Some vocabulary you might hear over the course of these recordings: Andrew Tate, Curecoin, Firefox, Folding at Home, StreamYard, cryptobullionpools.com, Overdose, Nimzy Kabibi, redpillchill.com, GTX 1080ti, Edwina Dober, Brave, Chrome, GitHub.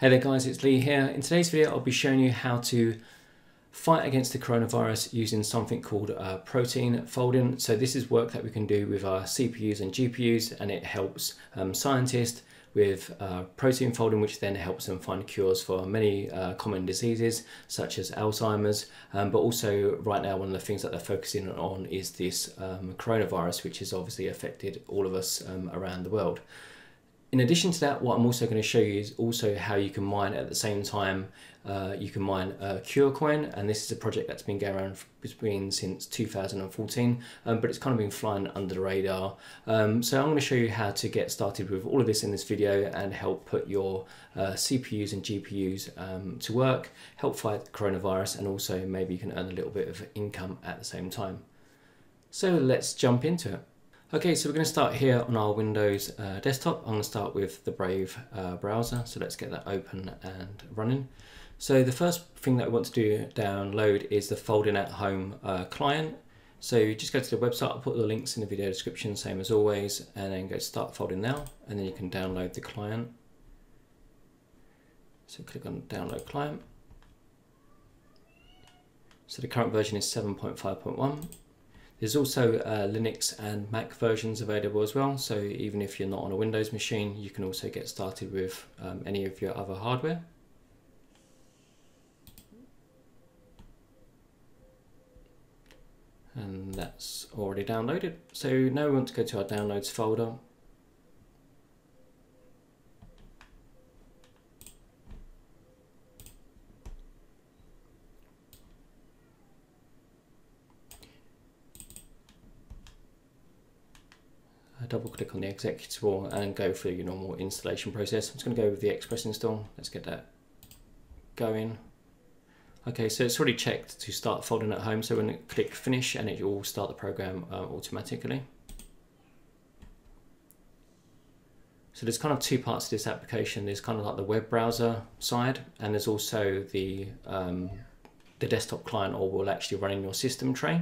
Hey there guys, it's Lee here. In today's video, I'll be showing you how to fight against the coronavirus using something called protein folding. So this is work that we can do with our CPUs and GPUs, and it helps scientists with protein folding, which then helps them find cures for many common diseases such as Alzheimer's, but also right now one of the things that they're focusing on is this coronavirus, which has obviously affected all of us around the world. In addition to that, what I'm also going to show you is also how you can mine at the same time. You can mine Curecoin, and this is a project that's been going around since 2014, but it's kind of been flying under the radar. So I'm going to show you how to get started with all of this in this video and help put your CPUs and GPUs to work, help fight the coronavirus, and also maybe you can earn a little bit of income at the same time. So let's jump into it. Okay, so we're going to start here on our Windows desktop. I'm going to start with the Brave browser, so let's get that open and running. So the first thing that we want to do download is the Folding at Home client. So you just go to the website. I'll put the links in the video description, same as always, and then go start folding now, and then you can download the client. So click on download client. So the current version is 7.5.1. There's also Linux and Mac versions available as well, so even if you're not on a Windows machine, you can also get started with any of your other hardware. And that's already downloaded. So now we want to go to our downloads folder. Double click on the executable and go through your normal installation process. I'm just going to go with the Express install. Let's get that going. Okay, so it's already checked to start folding at home. So when I click finish, and it will start the program automatically. So there's kind of two parts to this application. There's kind of like the web browser side, and there's also the desktop client, or will actually run in your system tray.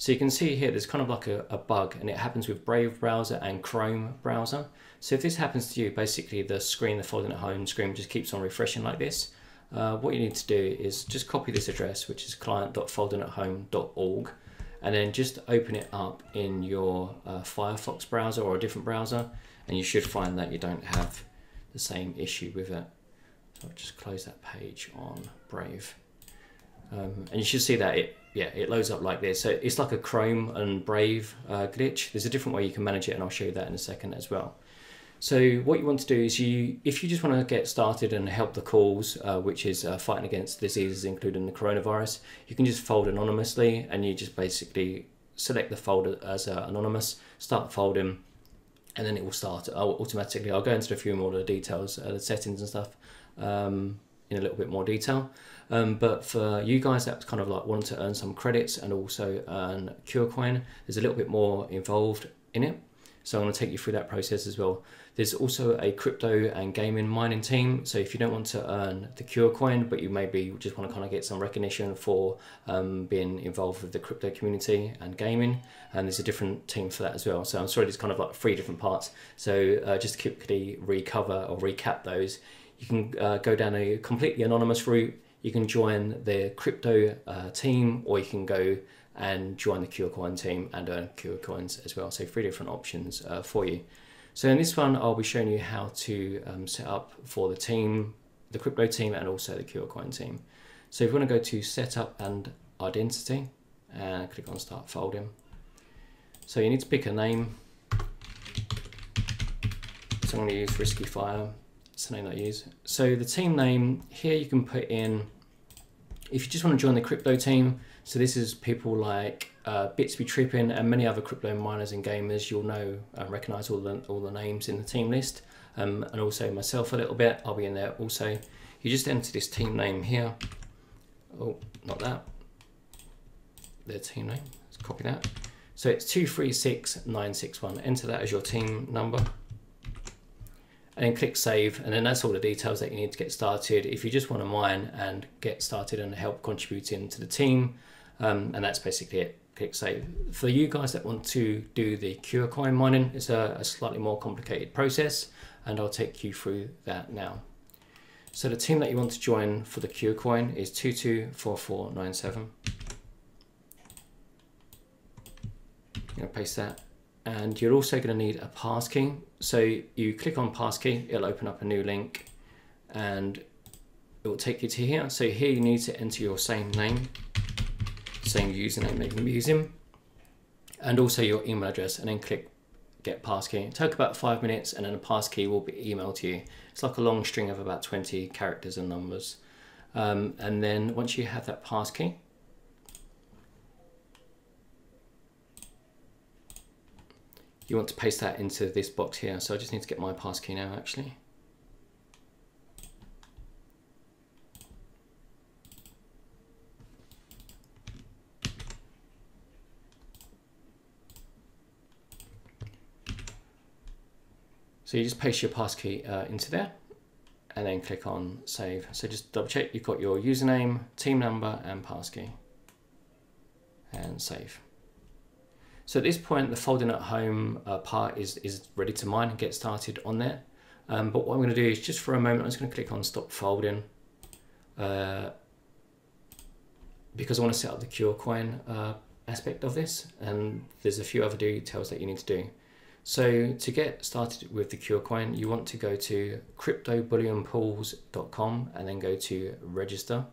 So you can see here, there's kind of like a bug, and it happens with Brave browser and Chrome browser. So if this happens to you, basically the screen, the Folding at Home screen, just keeps on refreshing like this. What you need to do is just copy this address, which is client.foldingathome.org, and then just open it up in your Firefox browser or a different browser, and you should find that you don't have the same issue with it. So I'll just close that page on Brave. And you should see that it loads up like this. So it's like a Chrome and Brave glitch. There's a different way you can manage it, and I'll show you that in a second as well. So what you want to do is if you just want to get started and help the cause, which is fighting against diseases, including the coronavirus, you can just fold anonymously, and you just basically select the folder as anonymous, start folding, and then it will start automatically. I'll go into a few more of the details, the settings and stuff, in a little bit more detail. But for you guys that kind of like want to earn some credits and also earn Curecoin, there's a little bit more involved in it. So I'm going to take you through that process as well. There's also a crypto and gaming mining team. So if you don't want to earn the Curecoin, but you maybe just want to kind of get some recognition for being involved with the crypto community and gaming, and there's a different team for that as well. So I'm sorry, there's kind of like three different parts. So just to quickly recap those, you can go down a completely anonymous route. You can join the crypto team, or you can go and join the Curecoin team and earn Curecoins as well. So three different options for you. So in this one, I'll be showing you how to set up for the team, the crypto team, and also the Curecoin team. So if you want to go to setup and identity and click on start folding. So you need to pick a name. So I'm going to use Risky Fire. It's the name I use. So the team name here, you can put in if you just want to join the crypto team. So this is people like Bitsby Trippin and many other crypto miners and gamers. You'll know and recognize all the names in the team list, and also myself a little bit. I'll be in there also. You just enter this team name here. Oh, not that. Their team name. Let's copy that. So it's 236961. Enter that as your team number. And then click save, and then that's all the details that you need to get started if you just want to mine and get started and help contributing to the team, and that's basically it. Click save. For you guys that want to do the Curecoin mining, it's a slightly more complicated process, and I'll take you through that now. So the team that you want to join for the Curecoin is 224497. I'm going to paste that. And you're also going to need a passkey. So you click on passkey, it'll open up a new link and it will take you to here. So here you need to enter your same name, same username that you're using, and also your email address, and then click get passkey. It'll take about 5 minutes and then a passkey will be emailed to you. It's like a long string of about 20 characters and numbers. And then once you have that passkey, you want to paste that into this box here. So I just need to get my passkey now actually. So you just paste your passkey into there and then click on save. So just double check you've got your username, team number and passkey, and save. So at this point the folding at home part is ready to mine and get started on there. But what I'm going to do is just for a moment I'm just going to click on stop folding because I want to set up the Curecoin aspect of this, and there's a few other details that you need to do. So to get started with the Curecoin, you want to go to cryptobullionpools.com and then go to register.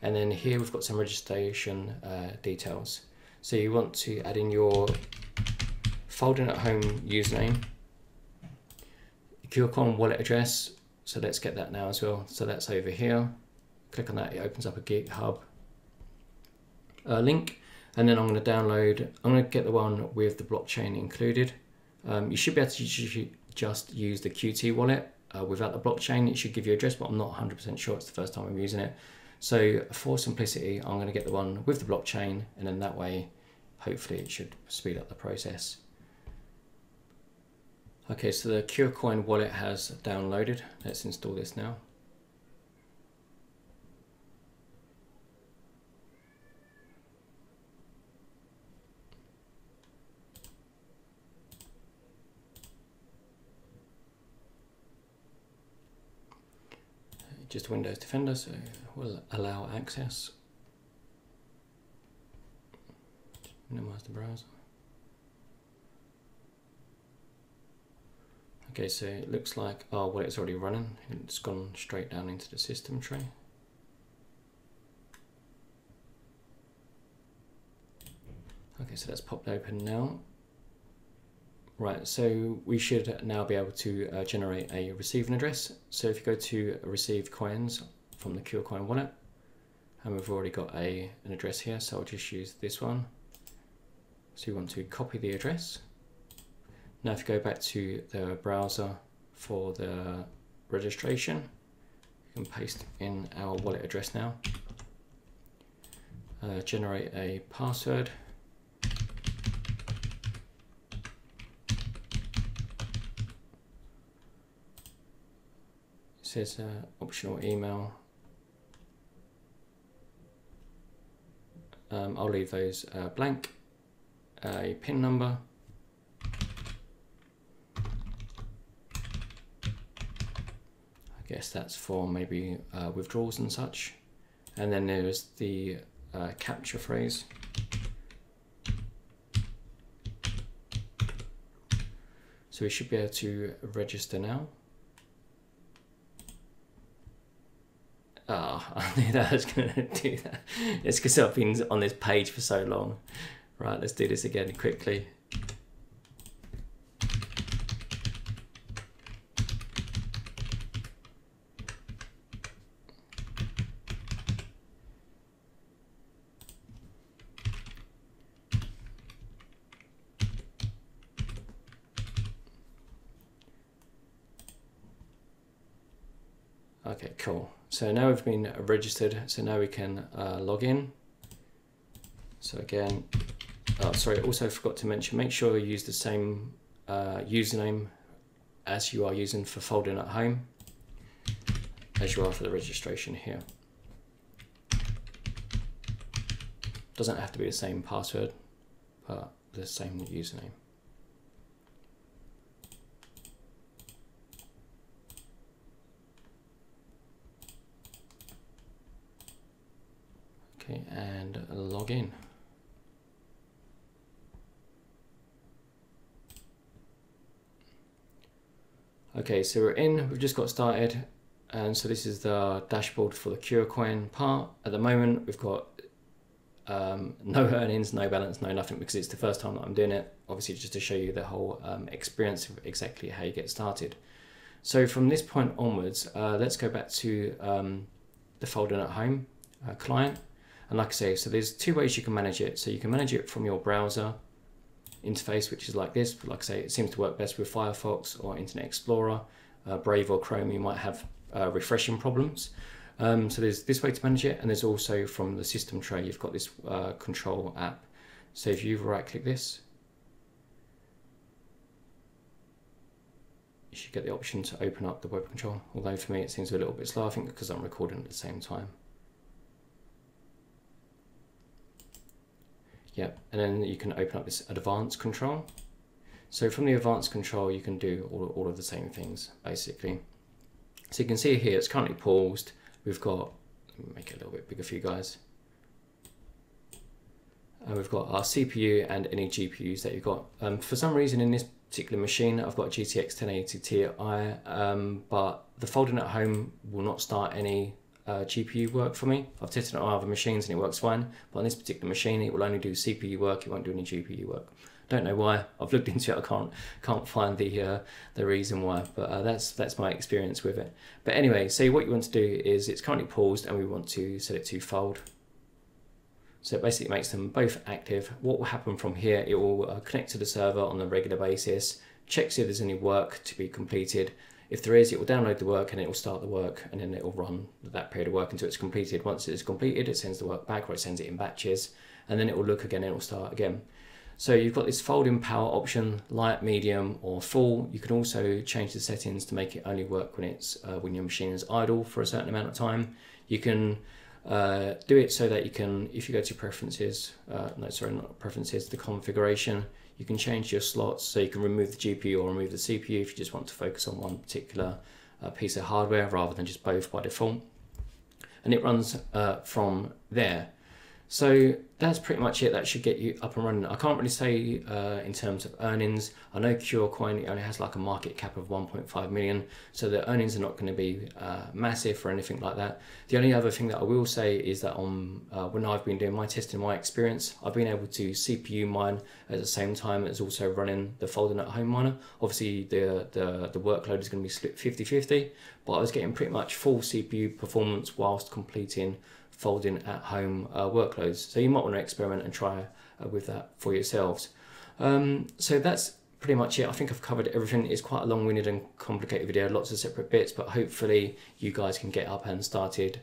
And then here we've got some registration details. So you want to add in your folding at home username, Curecoin wallet address. So let's get that now as well. So that's over here. Click on that, it opens up a GitHub link. And then I'm going to get the one with the blockchain included. You should be able to just use the Qt wallet without the blockchain. It should give you address, but I'm not 100% sure. It's the first time I'm using it. So for simplicity, I'm going to get the one with the blockchain, and then that way, hopefully it should speed up the process. Okay, so the Curecoin wallet has downloaded. Let's install this now. Just Windows Defender, so we'll allow access. Just minimize the browser. Okay, so it looks like our wallet's already running. It's gone straight down into the system tray. Okay, so that's popped open now. Right, so we should now be able to generate a receiving address. So if you go to receive coins from the Curecoin wallet, and we've already got an address here, so I'll just use this one. So you want to copy the address. Now if you go back to the browser for the registration, you can paste in our wallet address now. Generate a password. Says optional email. I'll leave those blank. A PIN number. I guess that's for maybe withdrawals and such. And then there's the capture phrase. So we should be able to register now. I knew that I was going to do that. It's because I've been on this page for so long. Right, let's do this again quickly. Okay, cool. So now we've been registered, so now we can log in. So again, sorry, also forgot to mention, make sure you use the same username as you are using for folding at home, as you are for the registration here. Doesn't have to be the same password, but the same username. Okay, and log in. Okay, so we're in, we've just got started. And so this is the dashboard for the Curecoin part. At the moment, we've got no earnings, no balance, no nothing, because it's the first time that I'm doing it. Obviously, just to show you the whole experience of exactly how you get started. So from this point onwards, let's go back to the Folding at Home client. And like I say, so there's two ways you can manage it. So you can manage it from your browser interface, which is like this, but like I say, it seems to work best with Firefox or Internet Explorer. Brave or Chrome, you might have refreshing problems. So there's this way to manage it, and there's also from the system tray, you've got this control app. So if you right click this, you should get the option to open up the web control. Although for me, it seems a little bit slow, I think because I'm recording at the same time. Yep, and then you can open up this advanced control. So from the advanced control, you can do all of the same things basically. So you can see here, it's currently paused. We've got, let me make it a little bit bigger for you guys. And we've got our CPU and any GPUs that you've got. For some reason in this particular machine, I've got a GTX 1080ti, but the Folding at Home will not start any GPU work for me. I've tested it on other machines and it works fine, but on this particular machine, it will only do CPU work, it won't do any GPU work. Don't know why. I've looked into it. I can't find the reason why, but that's my experience with it. But anyway, so what you want to do is it's currently paused, and we want to set it to fold. So it basically makes them both active. What will happen from here? It will connect to the server on a regular basis, checks if there's any work to be completed. If there is, it will download the work and it will start the work, and then it will run that period of work until it's completed. Once it is completed, it sends the work back, or it sends it in batches, and then it will look again and it will start again. So you've got this folding power option, light, medium, or full. You can also change the settings to make it only work when it's when your machine is idle for a certain amount of time. You can do it so that you can, if you go to preferences, no, sorry, not preferences, the configuration, you can change your slots. So you can remove the GPU or remove the CPU if you just want to focus on one particular piece of hardware rather than just both by default. And it runs from there. So that's pretty much it. That should get you up and running. I can't really say in terms of earnings. I know Curecoin only has like a market cap of 1.5 million, so the earnings are not going to be massive or anything like that. The only other thing that I will say is that on when I've been doing my testing, my experience, I've been able to CPU mine at the same time as also running the Folding at Home miner. Obviously, the workload is going to be split 50-50, but I was getting pretty much full CPU performance whilst completing Folding at Home workloads. So you might want to experiment and try with that for yourselves. So that's pretty much it. I think I've covered everything. It's quite a long-winded and complicated video, lots of separate bits, but hopefully you guys can get up and started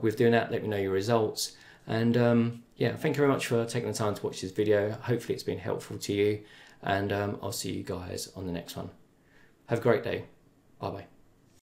with doing that. Let me know your results. And yeah, thank you very much for taking the time to watch this video. Hopefully it's been helpful to you, and I'll see you guys on the next one. Have a great day. Bye-bye.